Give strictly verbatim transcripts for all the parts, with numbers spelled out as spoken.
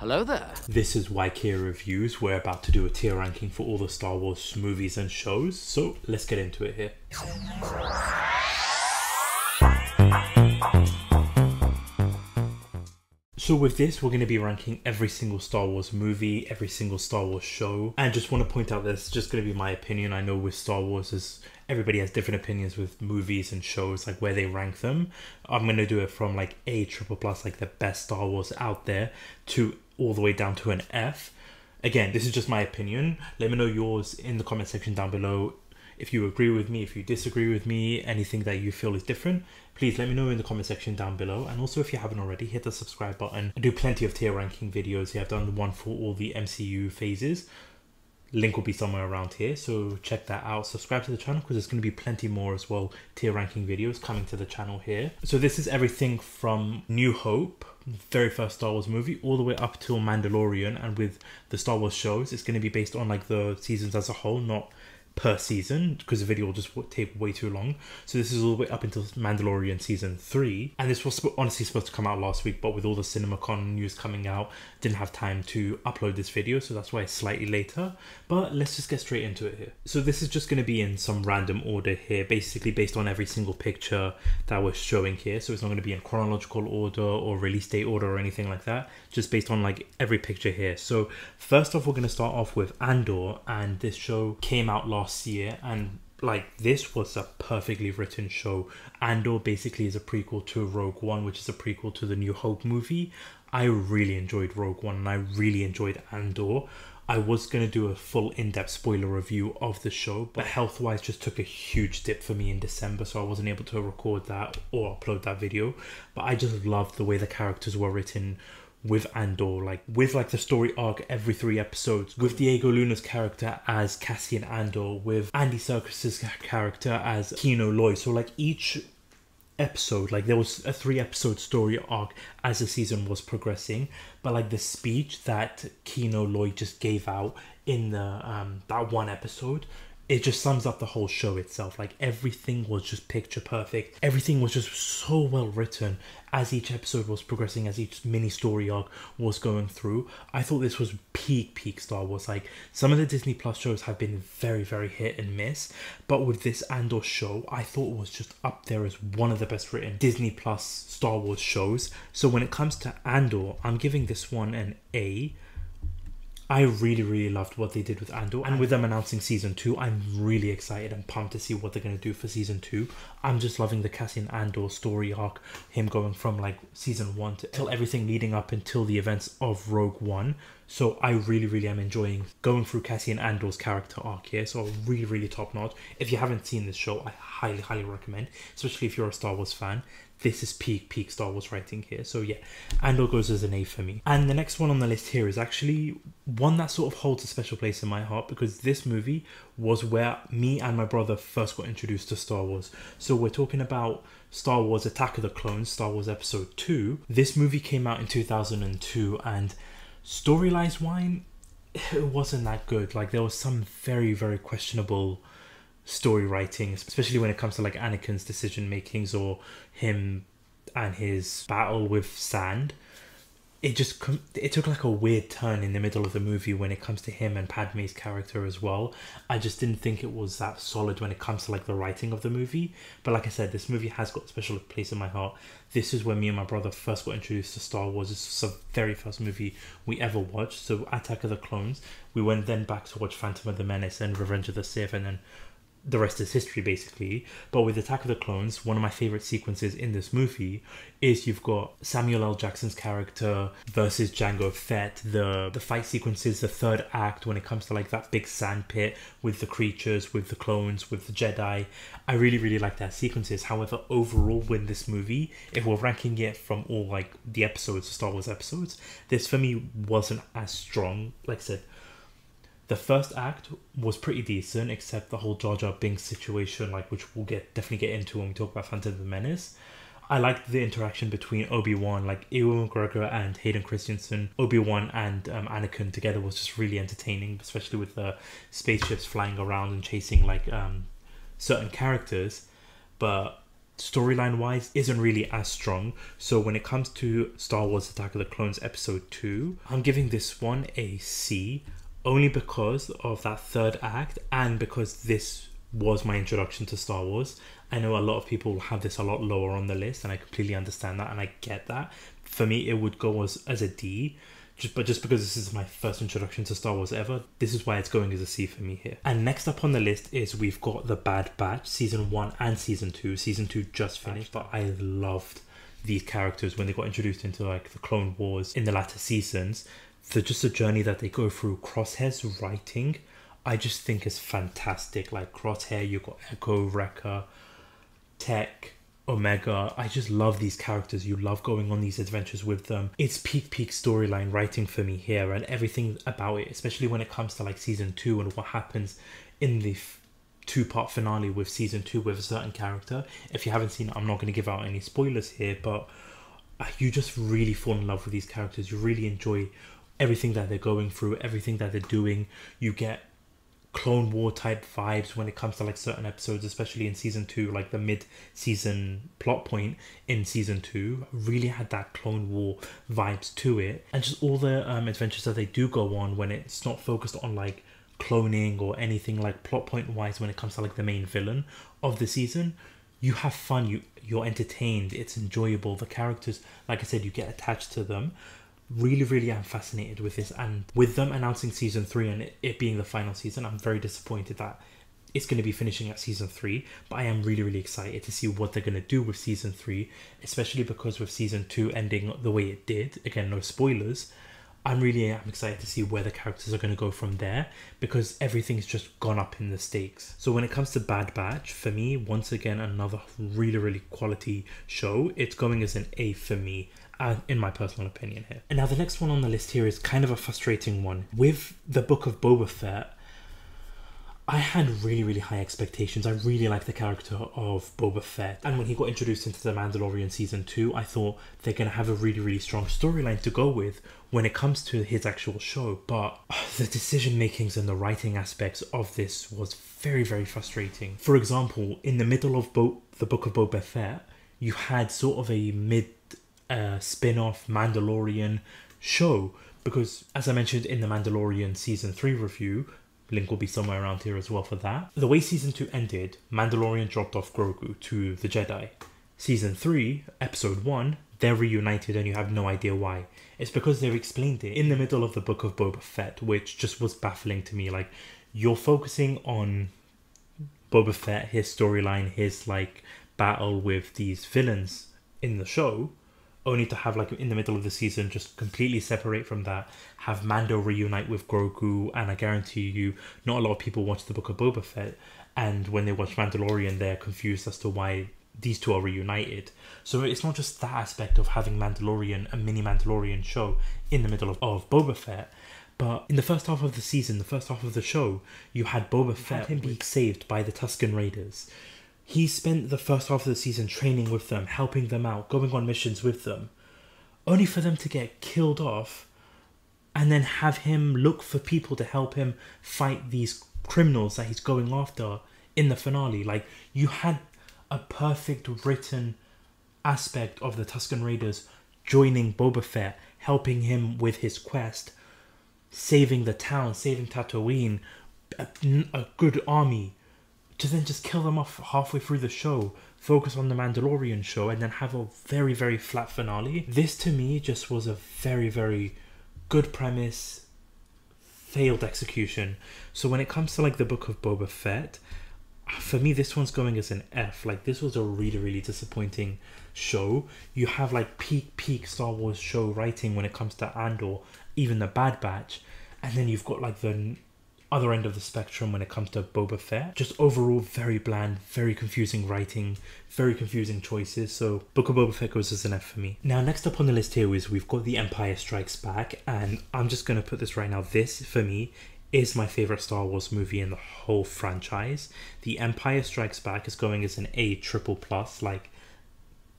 Hello there. This is Y K Reviews. We're about to do a tier ranking for all the Star Wars movies and shows, so let's get into it here. So with this, we're going to be ranking every single Star Wars movie, every single Star Wars show, and just want to point out that it's just going to be my opinion. I know with Star Wars is everybody has different opinions with movies and shows, like where they rank them. I'm going to do it from like A triple plus, like the best Star Wars out there, to all the way down to an F. Again, this is just my opinion. Let me know yours in the comment section down below. If you agree with me, if you disagree with me, anything that you feel is different, please let me know in the comment section down below. And also, if you haven't already, hit the subscribe button. I do plenty of tier ranking videos here. I've done one for all the M C U phases. Link will be somewhere around here, so check that out. Subscribe to the channel because there's going to be plenty more as well tier ranking videos coming to the channel here. So this is everything from New Hope, very first Star Wars movie, all the way up till Mandalorian. And with the Star Wars shows, it's going to be based on like the seasons as a whole, not per season, because the video will just take way too long. So this is all the way up until Mandalorian season three, and this was honestly supposed to come out last week, but with all the CinemaCon news coming out, didn't have time to upload this video, so that's why it's slightly later. But let's just get straight into it here. So this is just going to be in some random order here, basically based on every single picture that we're showing here. So it's not going to be in chronological order or release date order or anything like that, just based on like every picture here. So first off, we're going to start off with Andor, and this show came out last year, and like this was a perfectly written show. Andor basically is a prequel to Rogue One, which is a prequel to the New Hope movie. I really enjoyed Rogue One and I really enjoyed Andor. I was going to do a full in-depth spoiler review of the show, but health-wise just took a huge dip for me in December, so I wasn't able to record that or upload that video. But I just loved the way the characters were written with Andor, like with like the story arc every three episodes, with Diego Luna's character as Cassian Andor, with Andy Serkis's character as Kino Loy. So like each episode, like there was a three episode story arc as the season was progressing, but like the speech that Kino Loy just gave out in the um that one episode, it just sums up the whole show itself. Like everything was just picture perfect. Everything was just so well written as each episode was progressing, as each mini story arc was going through. I thought this was peak, peak Star Wars. Like some of the Disney Plus shows have been very, very hit and miss, but with this Andor show, I thought it was just up there as one of the best written Disney Plus Star Wars shows. So when it comes to Andor, I'm giving this one an A. I really, really loved what they did with Andor, and with them announcing season two, I'm really excited and pumped to see what they're going to do for season two. I'm just loving the Cassian Andor story arc, him going from like season one to till everything leading up until the events of Rogue One. So I really, really am enjoying going through Cassian Andor's character arc here. So really, really top notch. If you haven't seen this show, I highly, highly recommend, especially if you're a Star Wars fan. This is peak, peak Star Wars writing here. So yeah, Andor goes as an A for me. And the next one on the list here is actually one that sort of holds a special place in my heart, because this movie was where me and my brother first got introduced to Star Wars. So we're talking about Star Wars Attack of the Clones, Star Wars Episode two. This movie came out in two thousand two, and storyline-wise, it wasn't that good. Like there was some very, very questionable story writing, especially when it comes to like Anakin's decision makings or him and his battle with sand. It just it took like a weird turn in the middle of the movie when it comes to him and Padme's character as well. I just didn't think it was that solid when it comes to like the writing of the movie. But like I said, this movie has got a special place in my heart. This is where me and my brother first got introduced to Star Wars. It's the very first movie we ever watched. So Attack of the Clones. We went then back to watch Phantom of the Menace and Revenge of the Sith, and then the rest is history basically. But with Attack of the Clones, one of my favorite sequences in this movie is you've got Samuel L. Jackson's character versus Jango Fett, the the fight sequences, the third act, when it comes to like that big sand pit with the creatures, with the clones, with the Jedi. I really, really like that sequences. However, overall with this movie, if we're ranking it from all like the episodes, Star Wars episodes, this for me wasn't as strong. Like I said, the first act was pretty decent, except the whole Jar Jar Binks situation, like which we'll get definitely get into when we talk about Phantom of the Menace. I liked the interaction between Obi-Wan, like Ewan McGregor and Hayden Christensen. Obi-Wan and um, Anakin together was just really entertaining, especially with the spaceships flying around and chasing like um, certain characters. But storyline wise isn't really as strong. So when it comes to Star Wars Attack of the Clones episode two, I'm giving this one a C, only because of that third act and because this was my introduction to Star Wars. I know a lot of people have this a lot lower on the list and I completely understand that and I get that. For me, it would go as, as a D, just, but just because this is my first introduction to Star Wars ever, this is why it's going as a C for me here. And next up on the list is we've got The Bad Batch, Season one and Season two. Season two just finished, but I loved these characters when they got introduced into like the Clone Wars in the latter seasons. So just the journey that they go through, Crosshair's writing, I just think is fantastic. Like Crosshair, you've got Echo, Wrecker, Tech, Omega. I just love these characters. You love going on these adventures with them. It's peak peak storyline writing for me here, and everything about it, especially when it comes to like season two and what happens in the two-part finale with season two with a certain character. If you haven't seen it, I'm not going to give out any spoilers here, but you just really fall in love with these characters. You really enjoy everything that they're going through, everything that they're doing. You get Clone War type vibes when it comes to like certain episodes, especially in season two, like the mid-season plot point in season two really had that Clone War vibes to it. And just all the um, adventures that they do go on when it's not focused on like cloning or anything, like plot point wise when it comes to like the main villain of the season, you have fun, you you're entertained, it's enjoyable. The characters, like I said, you get attached to them. Really, really am fascinated with this, and with them announcing season three and it, it being the final season, I'm very disappointed that it's going to be finishing at season three, but I am really, really excited to see what they're going to do with season three, especially because with season two ending the way it did, again, no spoilers, I'm really I'm excited to see where the characters are going to go from there, because everything's just gone up in the stakes. So when it comes to Bad Batch, for me, once again, another really, really quality show. It's going as an A for me, Uh, in my personal opinion here. And now the next one on the list here is kind of a frustrating one. With the Book of Boba Fett, I had really, really high expectations. I really liked the character of Boba Fett. And when he got introduced into The Mandalorian Season two, I thought they're going to have a really, really strong storyline to go with when it comes to his actual show. But uh, the decision makings and the writing aspects of this was very, very frustrating. For example, in the middle of Bo the Book of Boba Fett, you had sort of a mid a spin-off Mandalorian show, because as I mentioned in the Mandalorian season three review, link will be somewhere around here as well for that, the way season two ended, Mandalorian dropped off Grogu to the Jedi. Season three, episode one, they're reunited and you have no idea why. It's because they've explained it in the middle of the Book of Boba Fett, which just was baffling to me. Like, you're focusing on Boba Fett, his storyline, his like battle with these villains in the show, only to have like in the middle of the season just completely separate from that, have Mando reunite with Grogu, and I guarantee you not a lot of people watch the Book of Boba Fett, and when they watch Mandalorian they're confused as to why these two are reunited. So it's not just that aspect of having Mandalorian, a mini Mandalorian show in the middle of, of Boba Fett, but in the first half of the season, the first half of the show, you had Boba Fett him being saved by the Tusken Raiders. He spent the first half of the season training with them, helping them out, going on missions with them, only for them to get killed off and then have him look for people to help him fight these criminals that he's going after in the finale. Like, you had a perfect written aspect of the Tusken Raiders joining Boba Fett, helping him with his quest, saving the town, saving Tatooine, a, a good army, to then just kill them off halfway through the show, focus on the Mandalorian show, and then have a very, very flat finale. This to me just was a very, very good premise, failed execution. So when it comes to like the Book of Boba Fett, for me this one's going as an F. Like, this was a really, really disappointing show. You have like peak, peak Star Wars show writing when it comes to Andor, even the Bad Batch, and then you've got like the other end of the spectrum when it comes to Boba Fett. Just overall very bland, very confusing writing, very confusing choices. So Book of Boba Fett goes as an F for me. Now next up on the list here is we've got The Empire Strikes Back, and I'm just going to put this right now, this for me is my favourite Star Wars movie in the whole franchise. The Empire Strikes Back is going as an A triple plus, like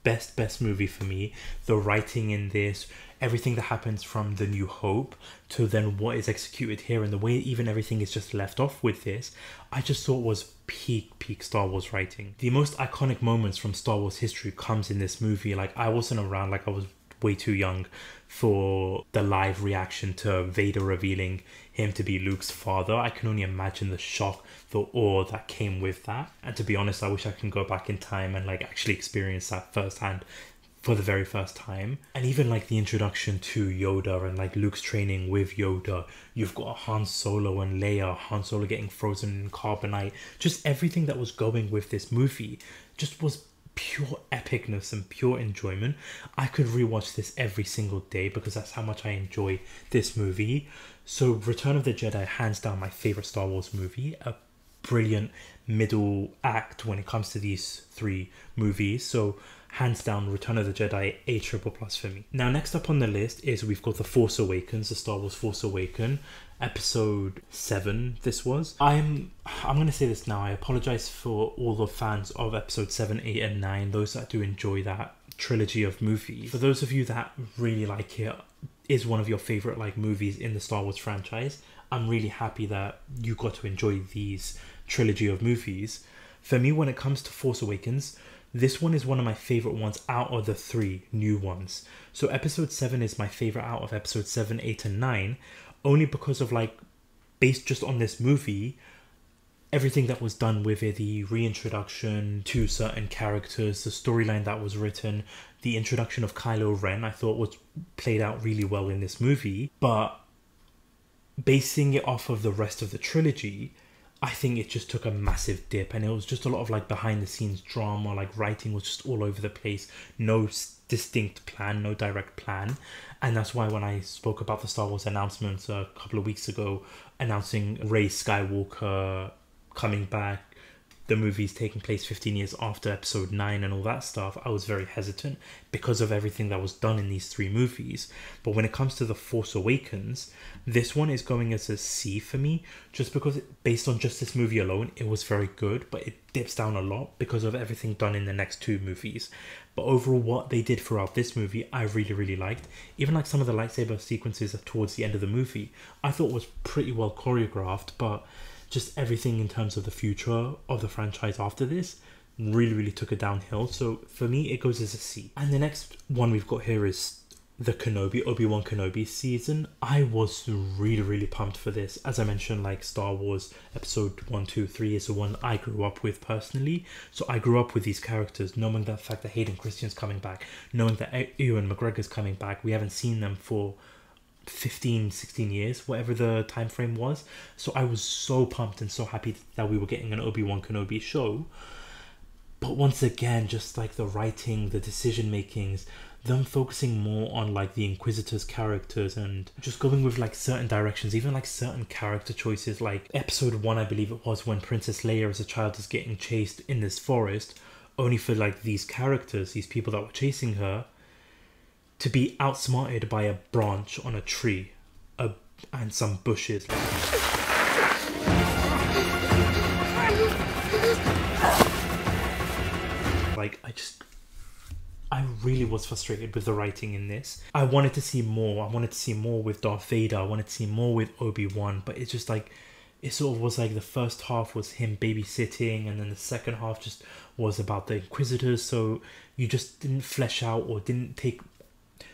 best best movie for me. The writing in this, everything that happens from The New Hope to then what is executed here, and the way even everything is just left off with this, I just thought was peak, peak Star Wars writing. The most iconic moments from Star Wars history comes in this movie. Like, I wasn't around, like I was way too young for the live reaction to Vader revealing him to be Luke's father. I can only imagine the shock, the awe that came with that. And to be honest, I wish I can go back in time and like actually experience that firsthand for the very first time. And even like the introduction to Yoda and like Luke's training with Yoda. You've got Han Solo and Leia, Han Solo getting frozen in carbonite. Just everything that was going with this movie just was pure epicness and pure enjoyment. I could rewatch this every single day because that's how much I enjoy this movie. So Return of the Jedi, hands down my favorite Star Wars movie. A brilliant middle act when it comes to these three movies. So hands down, Return of the Jedi, a triple plus for me. Now next up on the list is we've got The Force Awakens, the Star Wars Force Awakens, episode seven this was. I'm I'm gonna say this now, I apologize for all the fans of episode seven, eight and nine, those that do enjoy that trilogy of movies. For those of you that really like it, is one of your favorite like movies in the Star Wars franchise, I'm really happy that you got to enjoy these trilogy of movies. For me, when it comes to Force Awakens, this one is one of my favorite ones out of the three new ones. So episode seven is my favorite out of episode seven, eight and nine, only because of like, based just on this movie, everything that was done with it, the reintroduction to certain characters, the storyline that was written, the introduction of Kylo Ren, I thought was played out really well in this movie. But basing it off of the rest of the trilogy, I think it just took a massive dip, and it was just a lot of like behind the scenes drama, like writing was just all over the place, no distinct plan, no direct plan. And that's why when I spoke about the Star Wars announcements a couple of weeks ago, announcing Rey Skywalker coming back, the movie's taking place fifteen years after episode nine and all that stuff, I was very hesitant because of everything that was done in these three movies. But when it comes to The Force Awakens, this one is going as a C for me, just because it, based on just this movie alone, it was very good, but it dips down a lot because of everything done in the next two movies. But overall, what they did throughout this movie, I really, really liked. Even like some of the lightsaber sequences towards the end of the movie, I thought was pretty well choreographed, but just everything in terms of the future of the franchise after this really, really took it downhill. So for me, it goes as a C. And the next one we've got here is the Kenobi, Obi-Wan Kenobi season. I was really, really pumped for this. As I mentioned, like Star Wars episode one, two, three is the one I grew up with personally. So I grew up with these characters, knowing the fact that Hayden Christensen's coming back, knowing that Ewan McGregor's coming back. We haven't seen them for fifteen, sixteen years, whatever the time frame was. So I was so pumped and so happy that we were getting an Obi-Wan Kenobi show. But once again, just like the writing, the decision makings, them focusing more on like the Inquisitor's characters and just going with like certain directions, even like certain character choices. Like episode one, I believe it was, when Princess Leia as a child is getting chased in this forest, only for like these characters, these people that were chasing her, to be outsmarted by a branch on a tree a, and some bushes. Like, I just, I really was frustrated with the writing in this. I wanted to see more. I wanted to see more with Darth Vader. I wanted to see more with Obi-Wan, but it's just like, it sort of was like the first half was him babysitting, and then the second half just was about the Inquisitors. So you just didn't flesh out or didn't take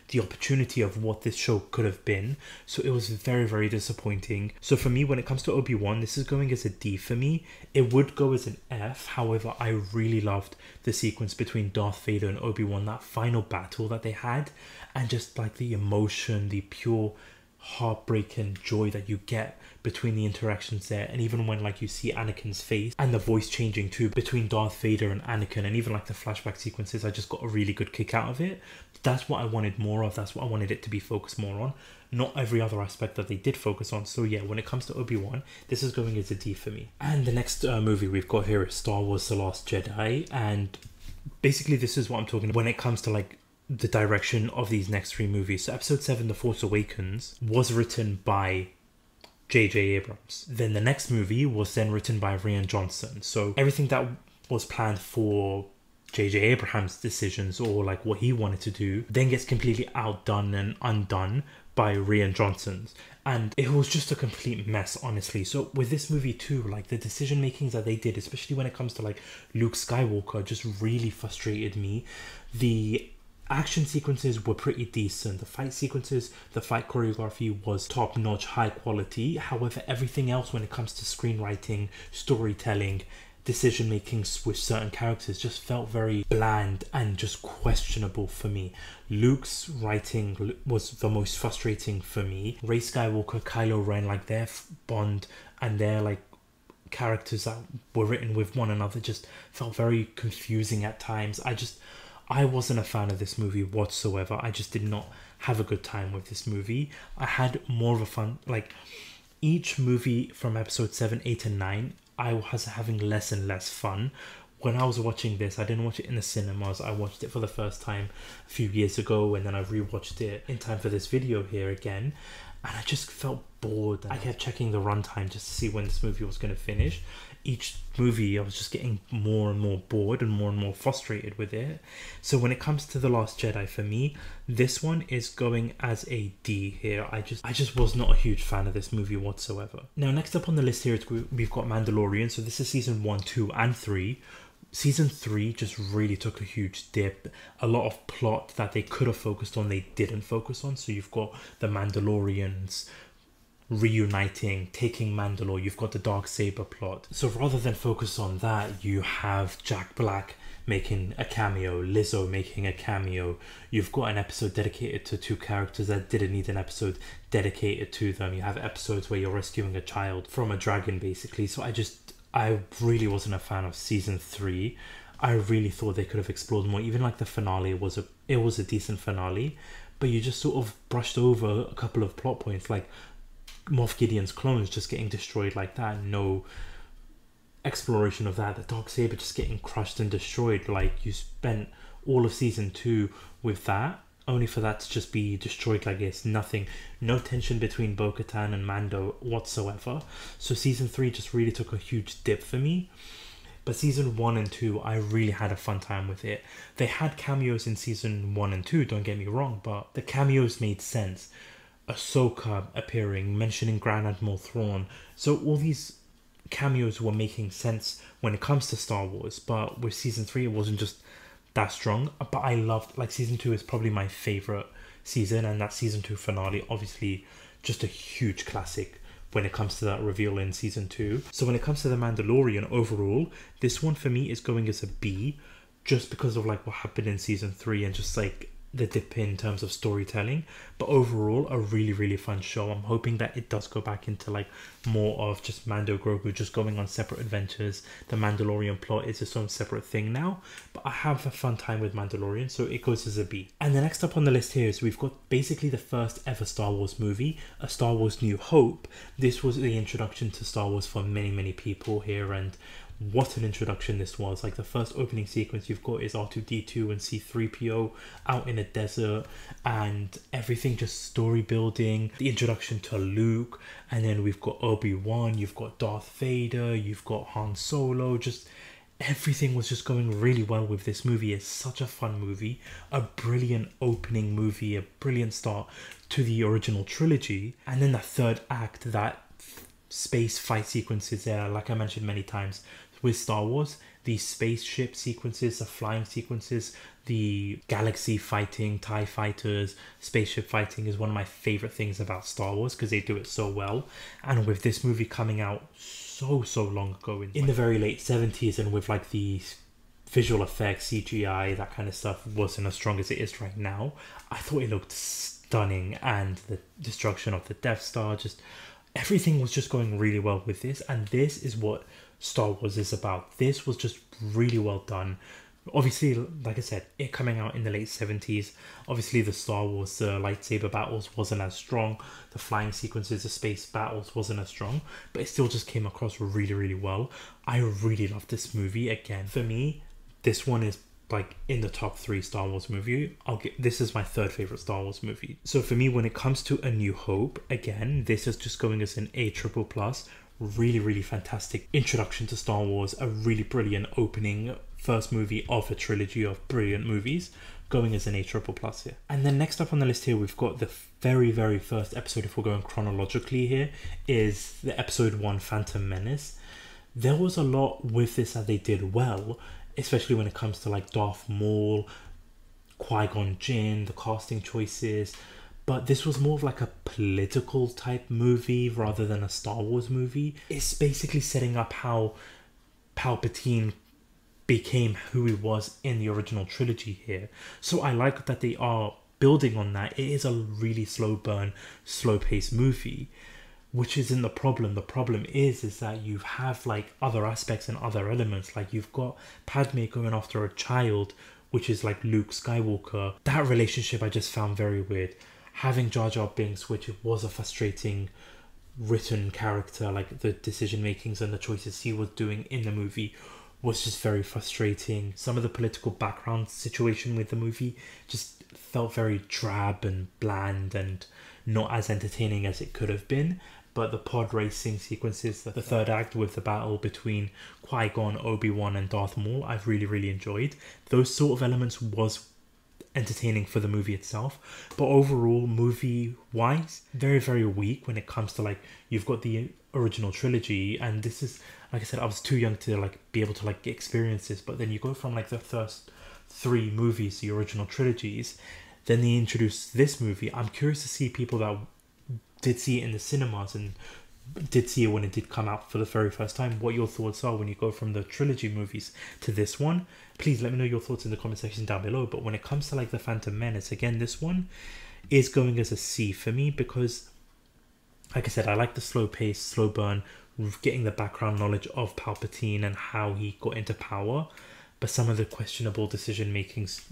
the opportunity of what this show could have been. So it was very, very disappointing. So for me, when it comes to Obi-Wan, this is going as a D for me. It would go as an F. However, I really loved the sequence between Darth Vader and Obi-Wan, that final battle that they had, and just like the emotion, the pure heartbreak and joy that you get between the interactions there. And even when like you see Anakin's face and the voice changing too between Darth Vader and Anakin, and even like the flashback sequences, I just got a really good kick out of it. That's what I wanted more of. That's what I wanted it to be focused more on, not every other aspect that they did focus on. So yeah, when it comes to Obi-Wan, this is going as a D for me. And the next uh, movie we've got here is Star Wars The Last Jedi, and basically this is what I'm talking about when it comes to like the direction of these next three movies. So episode seven, The Force Awakens, was written by J J Abrams. Then the next movie was then written by Rian Johnson. So everything that was planned for J J Abrams' decisions or like what he wanted to do, then gets completely outdone and undone by Rian Johnson's, and it was just a complete mess, honestly. So with this movie too, like the decision makings that they did, especially when it comes to like Luke Skywalker, just really frustrated me. The action sequences were pretty decent, the fight sequences, the fight choreography was top-notch, high quality. However, everything else when it comes to screenwriting, storytelling, decision making with certain characters just felt very bland and just questionable for me. Luke's writing was the most frustrating for me. Rey Skywalker, Kylo Ren, like their bond and their like characters that were written with one another just felt very confusing at times. I just, I wasn't a fan of this movie whatsoever. I just did not have a good time with this movie. I had more of a fun, like each movie from episode seven, eight and nine, I was having less and less fun. When I was watching this, I didn't watch it in the cinemas. I watched it for the first time a few years ago, and then I rewatched it in time for this video here again, and I just felt bored. I kept checking the runtime just to see when this movie was going to finish. Each movie I was just getting more and more bored and more and more frustrated with it. So when it comes to The Last Jedi, for me, this one is going as a D here. I just I just was not a huge fan of this movie whatsoever. Now next up on the list here, we've got Mandalorian. So this is season one, two and three. Season three just really took a huge dip. A lot of plot that they could have focused on, they didn't focus on. So you've got the Mandalorians reuniting, taking Mandalore, you've got the Darksaber plot. So rather than focus on that, you have Jack Black making a cameo, Lizzo making a cameo. You've got an episode dedicated to two characters that didn't need an episode dedicated to them. You have episodes where you're rescuing a child from a dragon, basically. So I just, I really wasn't a fan of season three. I really thought they could have explored more. Even like the finale was a, it was a decent finale, but you just sort of brushed over a couple of plot points, like Moff Gideon's clones just getting destroyed like that, no exploration of that, the Darksaber just getting crushed and destroyed. Like you spent all of season two with that, only for that to just be destroyed like it's nothing. No tension between Bo-Katan and Mando whatsoever. So season three just really took a huge dip for me. But season one and two, I really had a fun time with it. They had cameos in season one and two, don't get me wrong, but the cameos made sense. Ahsoka appearing, mentioning Grand Admiral Thrawn. So all these cameos were making sense when it comes to Star Wars, but with season three, it wasn't just that strong. But I loved, like season two is probably my favorite season, and that season two finale, obviously just a huge classic when it comes to that reveal in season two. So when it comes to The Mandalorian overall, this one for me is going as a B, just because of like what happened in season three and just like the dip in terms of storytelling. But overall, a really really fun show. I'm hoping that it does go back into like more of just Mando, Grogu just going on separate adventures. The Mandalorian plot is its own separate thing now, but I have a fun time with Mandalorian, so it goes as a B. And the next up on the list here is we've got basically the first ever Star Wars movie, A Star Wars New Hope. This was the introduction to Star Wars for many many people here, and what an introduction this was. Like the first opening sequence you've got is R two D two and C three P O out in a desert, and everything just story building, the introduction to Luke, and then we've got Obi-Wan, you've got Darth Vader, you've got Han Solo. Just everything was just going really well with this movie. It's such a fun movie, a brilliant opening movie, a brilliant start to the original trilogy. And then the third act, that space fight sequences there, like I mentioned many times with Star Wars, the spaceship sequences, the flying sequences, the galaxy fighting, TIE fighters, spaceship fighting is one of my favorite things about Star Wars because they do it so well. And with this movie coming out so so long ago in, in the very late seventies, and with like the visual effects, C G I, that kind of stuff wasn't as strong as it is right now, I thought it looked stunning. And the destruction of the Death Star, just everything was just going really well with this, and this is what Star Wars is about. This was just really well done. Obviously, like I said, it coming out in the late seventies, obviously the Star Wars uh, lightsaber battles wasn't as strong, the flying sequences, the space battles wasn't as strong, but it still just came across really really well. I really loved this movie. Again, for me, this one is like in the top three Star Wars movie. I'll get this is my third favorite Star Wars movie. So for me, when it comes to A New Hope, again, this is just going as an A triple plus. Really really fantastic introduction to Star Wars, a really brilliant opening first movie of a trilogy of brilliant movies, going as an A triple plus here. And then next up on the list here, we've got the very, very first episode, if we're going chronologically here, is the episode one, Phantom Menace. There was a lot with this that they did well, especially when it comes to like Darth Maul, Qui-Gon Jinn, the casting choices, but this was more of like a political type movie rather than a Star Wars movie. It's basically setting up how Palpatine became who he was in the original trilogy here. So I like that they are building on that. It is a really slow burn, slow paced movie, which isn't the problem. The problem is, is that you have like other aspects and other elements. Like you've got Padme going after a child, which is like Luke Skywalker. That relationship I just found very weird. Having Jar Jar Binks, which was a frustrating written character, like the decision makings and the choices he was doing in the movie was just very frustrating. Some of the political background situation with the movie just felt very drab and bland and not as entertaining as it could have been. But the pod racing sequences, the third act with the battle between Qui-Gon, Obi-Wan and Darth Maul, I've really, really enjoyed. Those sort of elements was entertaining for the movie itself, but overall movie wise very, very weak when it comes to like, you've got the original trilogy, and this is, like I said, I was too young to like be able to like experience this, but then you go from like the first three movies, the original trilogies, then they introduce this movie. I'm curious to see people that did see it in the cinemas and did see it when it did come out for the very first time, what your thoughts are when you go from the trilogy movies to this one. Please let me know your thoughts in the comment section down below. But when it comes to like the Phantom Menace, again, this one is going as a C for me, because like I said, I like the slow pace, slow burn, getting the background knowledge of Palpatine and how he got into power, but some of the questionable decision makings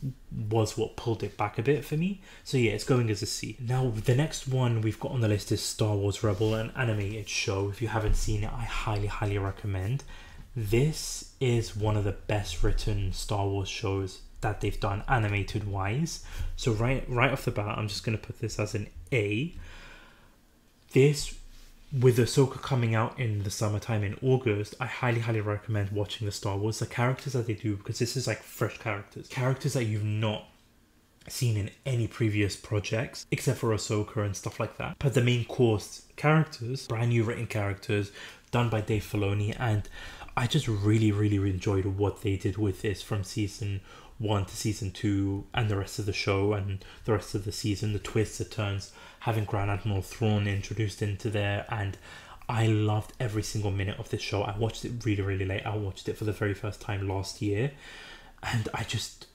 was what pulled it back a bit for me. So yeah, it's going as a C. Now, the next one we've got on the list is Star Wars Rebel, an animated show. If you haven't seen it, I highly, highly recommend. This is one of the best written Star Wars shows that they've done animated wise. So right, right off the bat, I'm just going to put this as an A. This, with Ahsoka coming out in the summertime in August, I highly, highly recommend watching the Star Wars, the characters that they do, because this is like fresh characters, characters that you've not seen in any previous projects, except for Ahsoka and stuff like that. But the main course characters, brand new written characters, done by Dave Filoni, and I just really, really enjoyed what they did with this from season one to season two and the rest of the show and the rest of the season, the twists, the turns, having Grand Admiral Thrawn introduced into there. And I loved every single minute of this show. I watched it really, really late. I watched it for the very first time last year, and I just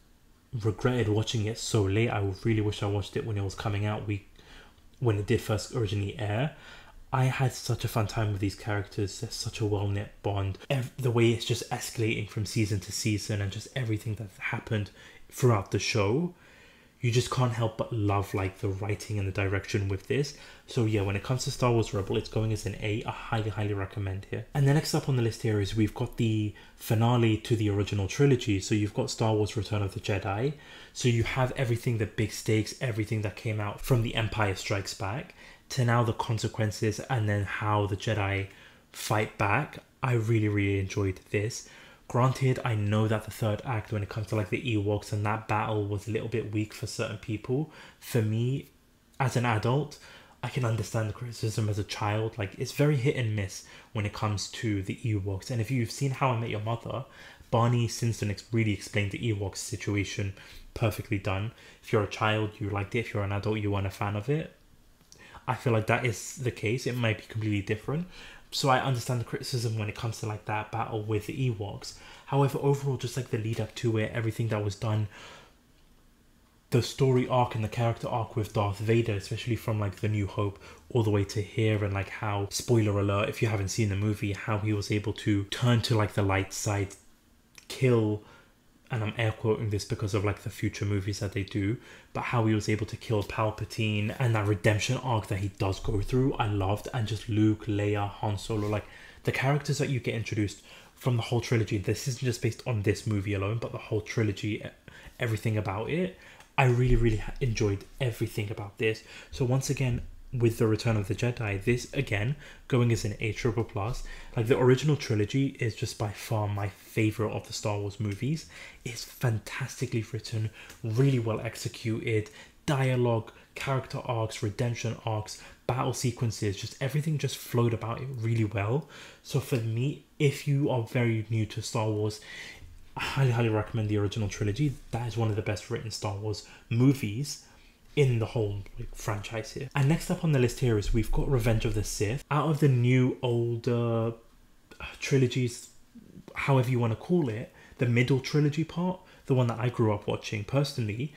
regretted watching it so late. I really wish I watched it when it was coming out, we when it did first originally air. I had such a fun time with these characters. There's such a well-knit bond. Every, the way it's just escalating from season to season and just everything that happened throughout the show, you just can't help but love like the writing and the direction with this. So yeah, when it comes to Star Wars Rebel, it's going as an A. I highly, highly recommend here. And the next up on the list here is we've got the finale to the original trilogy. So you've got Star Wars Return of the Jedi. So you have everything, the big stakes, everything that came out from The Empire Strikes Back, to now the consequences and then how the Jedi fight back. I really, really enjoyed this. Granted, I know that the third act when it comes to like the Ewoks and that battle was a little bit weak for certain people. For me, as an adult, I can understand the criticism. As a child, like, it's very hit and miss when it comes to the Ewoks. And if you've seen How I Met Your Mother, Barney Stinson really explained the Ewoks situation perfectly done. If you're a child, you liked it. If you're an adult, you weren't a fan of it. I feel like that is the case. It might be completely different. So I understand the criticism when it comes to like that battle with the Ewoks. However, overall, just like the lead up to it, everything that was done, the story arc and the character arc with Darth Vader, especially from like The New Hope all the way to here, and like how, spoiler alert, if you haven't seen the movie, how he was able to turn to like the light side, kill, and I'm air quoting this because of like the future movies that they do, but how he was able to kill Palpatine and that redemption arc that he does go through, I loved. And just Luke, Leia, Han Solo, like the characters that you get introduced from the whole trilogy. This isn't just based on this movie alone, but the whole trilogy, everything about it. I really, really enjoyed everything about this. So once again, with The Return of the Jedi, this again going as an A triple plus, like the original trilogy is just by far my favorite of the Star Wars movies. It's fantastically written, really well executed, dialogue, character arcs, redemption arcs, battle sequences, just everything just flowed about it really well. So for me, if you are very new to Star Wars, I highly, highly recommend the original trilogy. That is one of the best written Star Wars movies in the whole like, franchise here. And next up on the list here is we've got Revenge of the Sith. Out of the new, older uh, trilogies, however you want to call it, the middle trilogy part, the one that I grew up watching personally,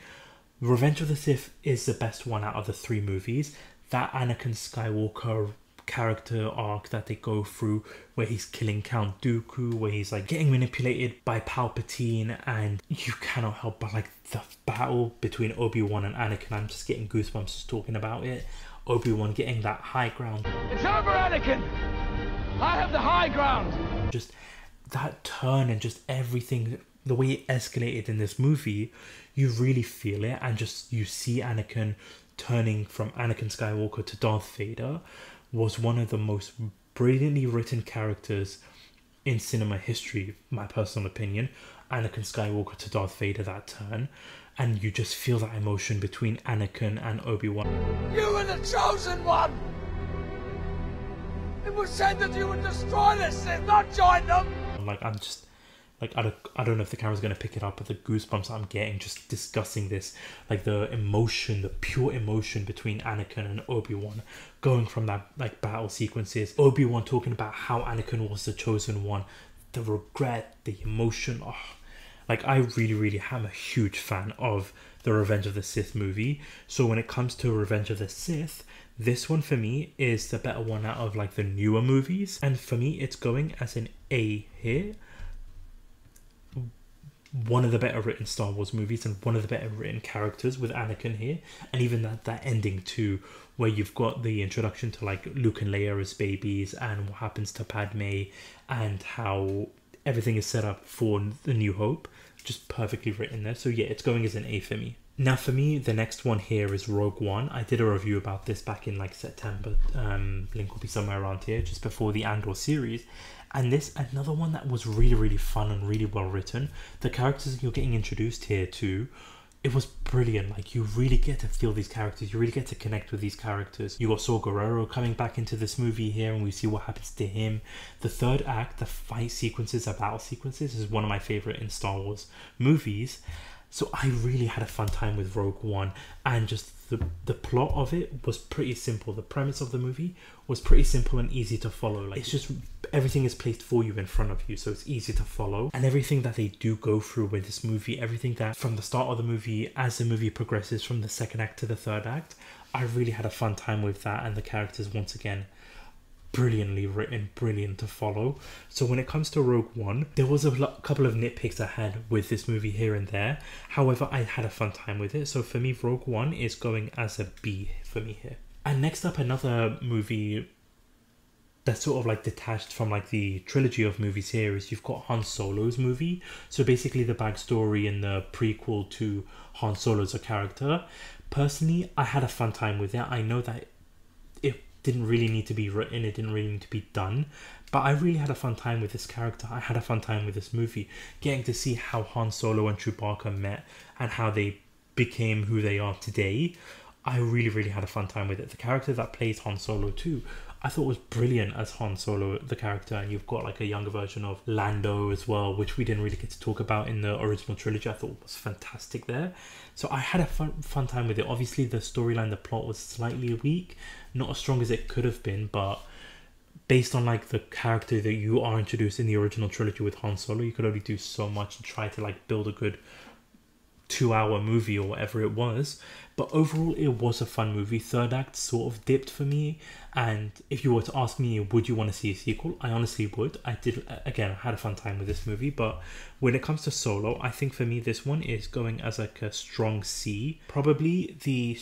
Revenge of the Sith is the best one out of the three movies. That Anakin Skywalker character arc that they go through, where he's killing Count Dooku, where he's like getting manipulated by Palpatine, and you cannot help but like the battle between Obi-Wan and Anakin. I'm just getting goosebumps just talking about it. Obi-Wan getting that high ground. It's over, Anakin! I have the high ground! Just that turn and just everything, the way it escalated in this movie, you really feel it, and just you see Anakin turning from Anakin Skywalker to Darth Vader. Was one of the most brilliantly written characters in cinema history, my personal opinion. Anakin Skywalker to Darth Vader, that turn. And you just feel that emotion between Anakin and Obi-Wan. You were the chosen one! It was said that you would destroy the Sith, not join them! I'm like, I'm just... Like, I don't, I don't know if the camera's going to pick it up, but the goosebumps I'm getting just discussing this, like the emotion, the pure emotion between Anakin and Obi-Wan, going from that, like, battle sequences, Obi-Wan talking about how Anakin was the chosen one, the regret, the emotion, oh, like, I really, really am a huge fan of the Revenge of the Sith movie, so when it comes to Revenge of the Sith, this one for me is the better one out of, like, the newer movies, and for me, it's going as an A here. One of the better written Star Wars movies and one of the better written characters with Anakin here, and even that that ending too, where you've got the introduction to like Luke and Leia as babies and what happens to Padme and how everything is set up for The New Hope, just perfectly written there. So yeah, it's going as an A for me. Now for me, the next one here is Rogue One. I did a review about this back in like September, um, link will be somewhere around here, just before the Andor series. And this, another one that was really, really fun and really well written. The characters you're getting introduced here to, it was brilliant. Like, you really get to feel these characters. You really get to connect with these characters. You got Saw Gerrera coming back into this movie here, and we see what happens to him. The third act, the fight sequences, the battle sequences, is one of my favorite in Star Wars movies. So I really had a fun time with Rogue One, and just the, the plot of it was pretty simple. The premise of the movie was pretty simple and easy to follow. Like, it's just everything is placed for you in front of you, so it's easy to follow. And everything that they do go through with this movie, everything that from the start of the movie, as the movie progresses from the second act to the third act, I really had a fun time with that, and the characters once again, brilliantly written, brilliant to follow. So when it comes to Rogue One, there was a couple of nitpicks I had with this movie here and there. However, I had a fun time with it. So for me, Rogue One is going as a B for me here. And next up, another movie that's sort of like detached from like the trilogy of movies here is you've got Han Solo's movie. So basically the backstory and the prequel to Han Solo's a character. Personally, I had a fun time with it. I know that it didn't really need to be written, it didn't really need to be done, but I really had a fun time with this character. I had a fun time with this movie, getting to see how Han Solo and Chewbacca met and how they became who they are today. I really, really had a fun time with it. The character that plays Han Solo too, I thought was brilliant as Han Solo, the character, and you've got like a younger version of Lando as well, which we didn't really get to talk about in the original trilogy. I thought was fantastic there. So I had a fun, fun time with it. Obviously the storyline, the plot was slightly weak, not as strong as it could have been, but based on like the character that you are introduced in the original trilogy with Han Solo, you could only do so much and try to like build a good two hour movie or whatever it was. But overall, it was a fun movie. Third act sort of dipped for me, and if you were to ask me, would you want to see a sequel, I honestly would. I did, again, I had a fun time with this movie. But when it comes to Solo, I think for me this one is going as like a strong C, probably the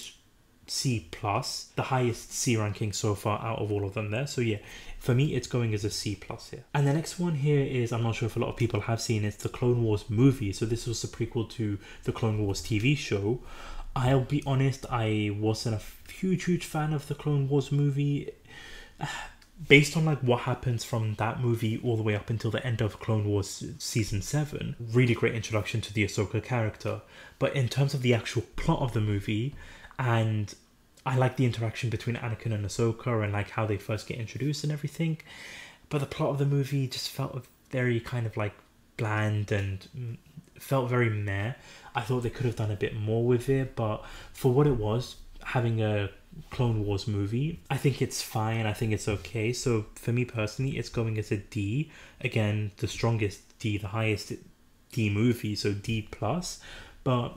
C plus, the highest C ranking so far out of all of them there. So yeah, for me it's going as a C plus here. And the next one here is, I'm not sure if a lot of people have seen, it's the Clone Wars movie. So this was the prequel to the Clone Wars T V show. I'll be honest, I wasn't a huge, huge fan of the Clone Wars movie. Based on like what happens from that movie all the way up until the end of Clone Wars Season seven, really great introduction to the Ahsoka character. But in terms of the actual plot of the movie, and I like the interaction between Anakin and Ahsoka and like how they first get introduced and everything. But the plot of the movie just felt very kind of like bland and felt very meh. I thought they could have done a bit more with it, but for what it was, having a Clone Wars movie, I think it's fine. I think it's okay. So for me personally, it's going as a D. Again, the strongest D, the highest D movie, so D plus. But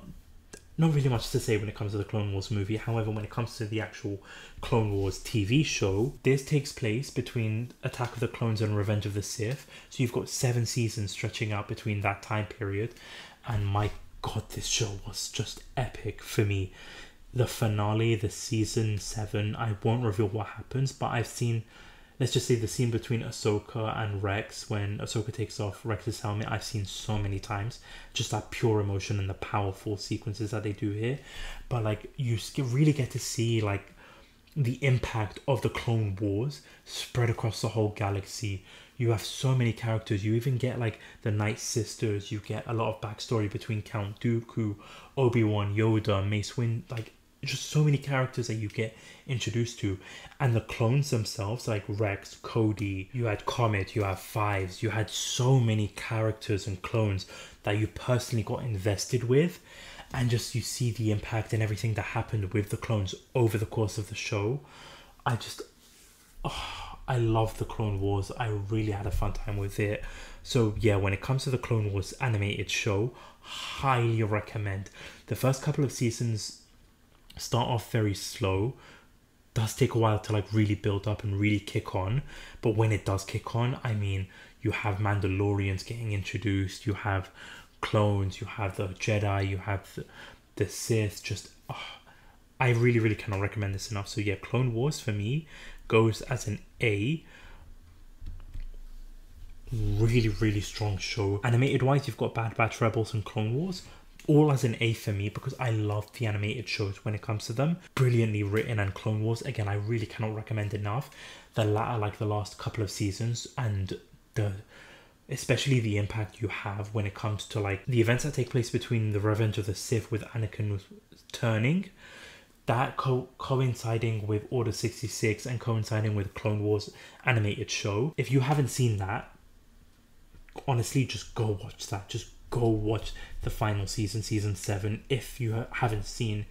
not really much to say when it comes to the Clone Wars movie. However, when it comes to the actual Clone Wars T V show, this takes place between Attack of the Clones and Revenge of the Sith. So you've got seven seasons stretching out between that time period. And my God, this show was just epic for me. The finale, the season seven, I won't reveal what happens, but I've seen, let's just say the scene between Ahsoka and Rex, when Ahsoka takes off Rex's helmet, I've seen so many times. Just that pure emotion and the powerful sequences that they do here. But like, you really get to see like the impact of the Clone Wars spread across the whole galaxy. You have so many characters. You even get like the Night Sisters. You get a lot of backstory between Count Dooku, Obi-Wan, Yoda, Mace Windu, like just so many characters that you get introduced to. And the clones themselves, like Rex, Cody, you had Comet, you have Fives, you had so many characters and clones that you personally got invested with. And just you see the impact and everything that happened with the clones over the course of the show. I just, oh, I love the Clone Wars. I really had a fun time with it. So yeah, when it comes to the Clone Wars animated show, highly recommend. The first couple of seasons start off very slow, does take a while to like really build up and really kick on. But when it does kick on, I mean, you have Mandalorians getting introduced, you have clones, you have the Jedi, you have the, the Sith. Just oh, I really really cannot recommend this enough. So yeah, Clone Wars for me goes as an A. Really really strong show. Animated wise, you've got Bad Batch, Rebels and Clone Wars, all as an A for me, because I love the animated shows when it comes to them. Brilliantly written. And Clone Wars, again, I really cannot recommend enough. The latter, like the last couple of seasons, and the especially the impact you have when it comes to like the events that take place between the Revenge of the Sith with Anakin turning, that co coinciding with Order sixty-six and coinciding with Clone Wars animated show. If you haven't seen that, honestly, just go watch that. Just go watch the final season, season seven. If you haven't seen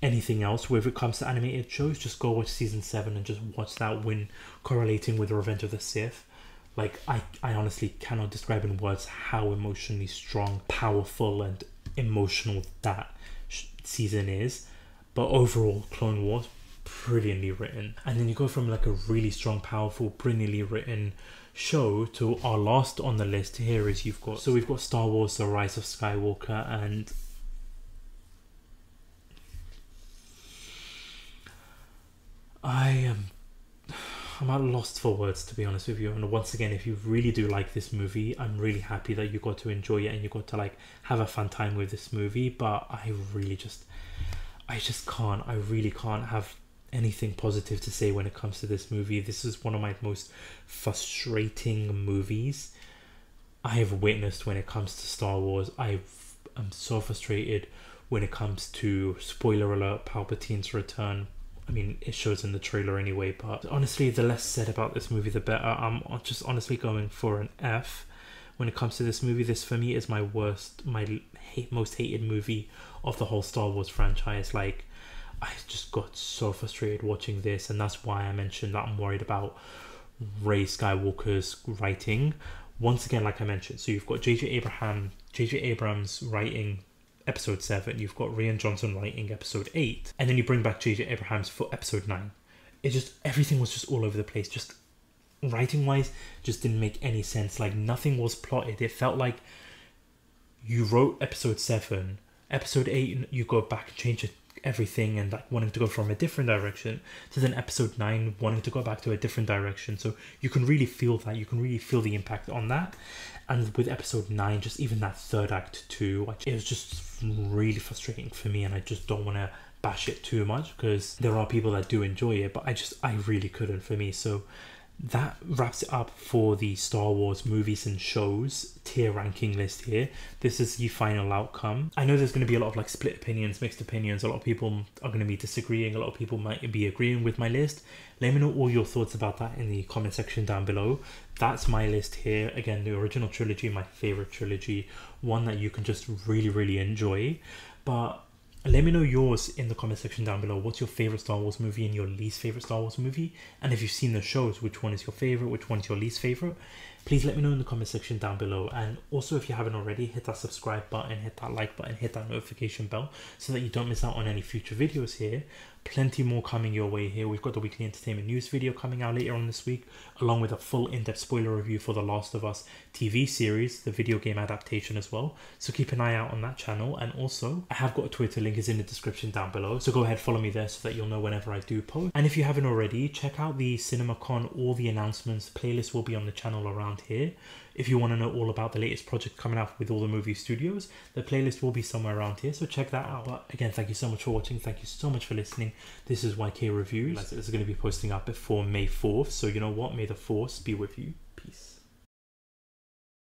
anything else where it comes to animated shows, just go watch season seven and just watch that when correlating with Revenge of the Sith. Like, I, I honestly cannot describe in words how emotionally strong, powerful and emotional that sh season is. But overall, Clone Wars, brilliantly written. And then you go from like a really strong, powerful, brilliantly written show to our last on the list here is you've got so we've got Star Wars: The Rise of Skywalker, and I am I'm at a loss for words, to be honest with you. And once again, if you really do like this movie, I'm really happy that you got to enjoy it and you got to like have a fun time with this movie. But I really just I just can't I really can't have anything positive to say when it comes to this movie. This is one of my most frustrating movies I have witnessed when it comes to Star Wars. I've, I'm so frustrated when it comes to, spoiler alert, Palpatine's return. I mean, it shows in the trailer anyway, but honestly, the less said about this movie, the better. I'm just honestly going for an F when it comes to this movie. This for me is my worst, my hate, most hated movie of the whole Star Wars franchise. Like, I just got so frustrated watching this, and that's why I mentioned that I'm worried about Rey Skywalker's writing. Once again, like I mentioned, so you've got J J Abraham, J J Abrams writing episode seven, you've got Rian Johnson writing episode eight, and then you bring back J J Abrams for episode nine. It just, everything was just all over the place. Just writing wise, just didn't make any sense. Like, nothing was plotted. It felt like you wrote episode seven, episode eight, you go back and change it everything and like wanting to go from a different direction, to then episode nine wanting to go back to a different direction. So you can really feel that, you can really feel the impact on that. And with episode nine, just even that third act too, it was just really frustrating for me, and I just don't want to bash it too much because there are people that do enjoy it, but I just I really couldn't for me. So that wraps it up for the Star Wars movies and shows tier ranking list here. This is the final outcome. I know there's going to be a lot of like split opinions, mixed opinions. A lot of people are going to be disagreeing. A lot of people might be agreeing with my list. Let me know all your thoughts about that in the comment section down below. That's my list here. Again, the original trilogy, my favorite trilogy, one that you can just really, really enjoy. But let me know yours in the comment section down below. What's your favorite Star Wars movie and your least favorite Star Wars movie? And if you've seen the shows, which one is your favorite? Which one's your least favorite? Please let me know in the comment section down below. And also, if you haven't already, hit that subscribe button, hit that like button, hit that notification bell so that you don't miss out on any future videos here. Plenty more coming your way here. We've got the weekly entertainment news video coming out later on this week, along with a full in-depth spoiler review for The Last of Us T V series, the video game adaptation as well. So keep an eye out on that channel. And also, I have got a Twitter link, is in the description down below. So go ahead, follow me there so that you'll know whenever I do post. And if you haven't already, check out the CinemaCon, all the announcements. Playlist will be on the channel around here. If you want to know all about the latest project coming out with all the movie studios, the playlist will be somewhere around here, so check that out. But again, thank you so much for watching. Thank you so much for listening. This is Y K Reviews. This is going to be posting up before May fourth, so you know what? May the Force be with you. Peace.